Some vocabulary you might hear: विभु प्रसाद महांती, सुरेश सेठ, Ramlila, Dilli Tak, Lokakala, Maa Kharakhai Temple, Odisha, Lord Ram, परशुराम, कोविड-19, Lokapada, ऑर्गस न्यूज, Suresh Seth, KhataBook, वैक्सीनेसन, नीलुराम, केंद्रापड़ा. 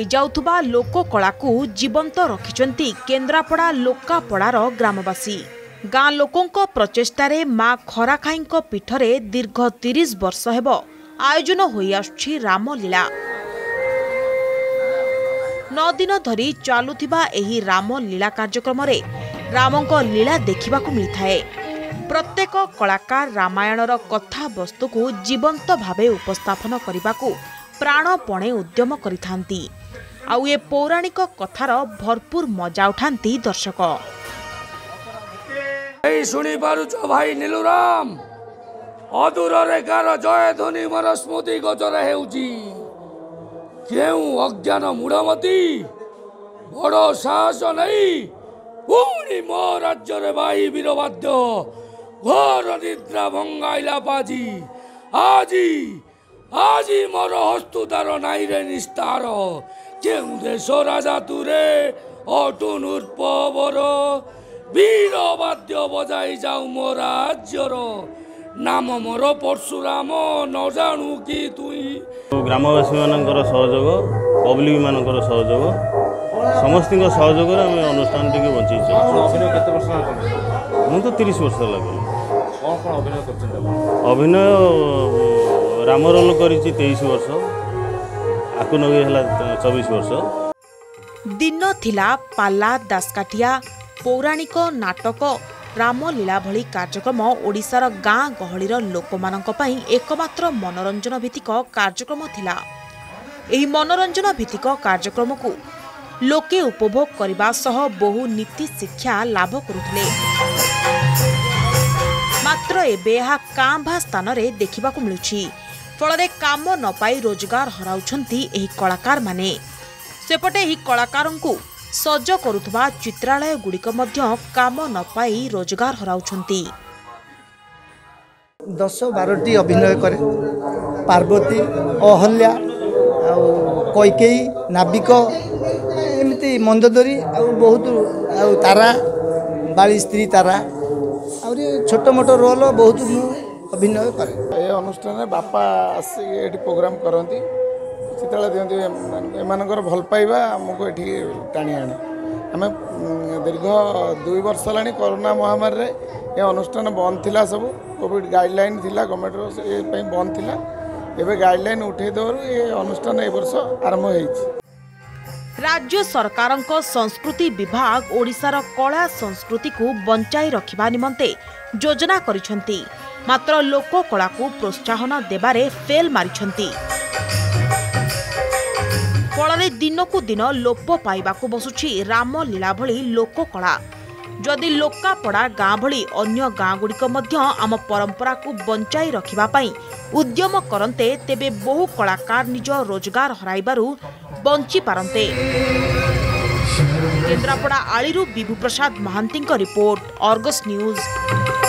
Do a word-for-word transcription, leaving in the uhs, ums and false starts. होई जाउथुबा लोककला को जीवंत रखिचंती केंद्रापड़ा लोकापड़ार ग्रामवासी। गाँ लोकंको प्रचेष्टारे माँ खराखाईंको पीठरे दीर्घ तीस वर्ष हेबो आयोजन होई आछी रामलीला। नौ दिन धरी चालुथिबा एही रामलीला कार्यक्रम रे रामंको लीला देखिबाकू मिलथाए। प्रत्येक कलाकार रामायणर कथा वस्तु को जीवंत भावे उपस्थापन करने प्राणपणे उद्यम करिथांती। आउ ए पौराणिक कथार भरपूर मजा उठांती दर्शक। एई सुनी पारुछ भाई नीलुराम अदूर रेखार जय ध्वनि मोर स्मृति गोचर हेउची। केउ अज्ञान मूढ़मती बड़ साहस नहीं पुणी मो राज्य रे भाई वीरवाद्य घोर निद्रा भंगाइला पाजी। आजी आजी मोर हस्तुदार नाई रे निस्तार। केउ देश राजा तुरे अटुनुर पवर वीर वाद्य बजाई जाऊ मो राज्यर नाम मोर परशुराम न जाणु कि तुई। ग्रामवासी मानकर सहयोग पब्लिक मानकर सहयोग समस्त सहयोग रे हम अनुष्ठान टिके बंचीछ। मु तो तीस वर्ष लगे अभिनय राम रोल करिछि तेईस वर्ष आकुनगे हला चौबीस वर्ष। दिन थिला पाला दासकाठिया पौराणिक नाटक रामलीला भली कार्यक्रम ओडिसार गाँ गहळीर लोकमानंक पई एकमात्र मनोरंजन भित्तिक कार्यक्रम थिला। एही मनोरंजन भित्तिक कार्यक्रम को लोके उपभोग करिबा सह बहु नीति शिक्षा लाभ करुथिले। मात्र एबे हा कांभा स्थान रे देखा मिलूँ। फल काम न पाई रोजगार हराउछंती एही कलाकार माने। सेपटे ही कलाकारों को सज करुथबा चित्रालय गुड़िक मध्य काम न पाई रोजगार हराउछंती। दस बारोटी अभिनय करे पार्वती अहल्या कैकेयी नाविक एमती मंदोदरी बहुत तारा बाली स्त्री तारा आउरी छोटो मोटो रोल बहुत अभिनय करे। ए अनुष्ठान बापा आसी एठी प्रोग्राम करती चिताला दियंती एमानकर भल पाइबा हमको एठी टाणी आने। आम दीर्घ दुई वर्ष लानी कोरोना महामारी रे ए अनुष्ठान बंद थिला। सब कोविड गाइडलाइन थिला गवर्नमेंट रो ए पई बंद थिला। एबे गाइडलाइन उठे दौर ए अनुष्ठान ए वर्ष आरंभ हेछि। राज्य सरकारंको संस्कृति विभाग ओडिशार कला संस्कृति को बंचाई रखिबा निमंते योजना करिसेंती। मात्र लोक कला को प्रोत्साहन देबारे फेल मारिसेंती। फल दिन को दिन लोप पाइबाकू बसुछि रामलीला भली लोक कला। जदि लोकापड़ा गाँ भली अन्य गाँ गुड़िक मध्य आम परंपरा को बंचाई रखिबा पई उद्यम करते तेबे बहु कलाकार निज रोजगार हराइबारू बंची पारंते। केंद्रापड़ा आलीरू विभु प्रसाद महांती का रिपोर्ट, ऑर्गस न्यूज।